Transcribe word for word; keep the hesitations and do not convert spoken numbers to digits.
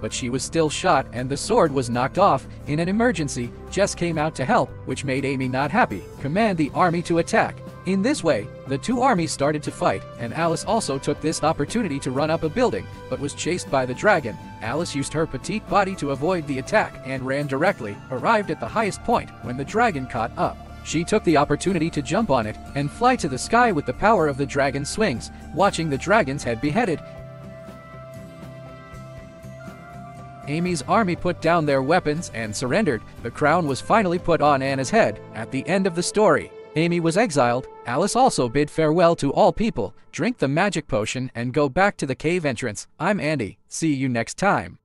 but she was still shot and the sword was knocked off. In an emergency, Jess came out to help, which made Amy not happy, command the army to attack. In this way, the two armies started to fight, and Alice also took this opportunity to run up a building, but was chased by the dragon. Alice used her petite body to avoid the attack and ran directly, arrived at the highest point when the dragon caught up. She took the opportunity to jump on it and fly to the sky with the power of the dragon's swings, watching the dragon's head beheaded. Amy's army put down their weapons and surrendered. The crown was finally put on Anna's head at the end of the story. Amy was exiled. Alice also bid farewell to all people, drink the magic potion and go back to the cave entrance. I'm Andy. See you next time.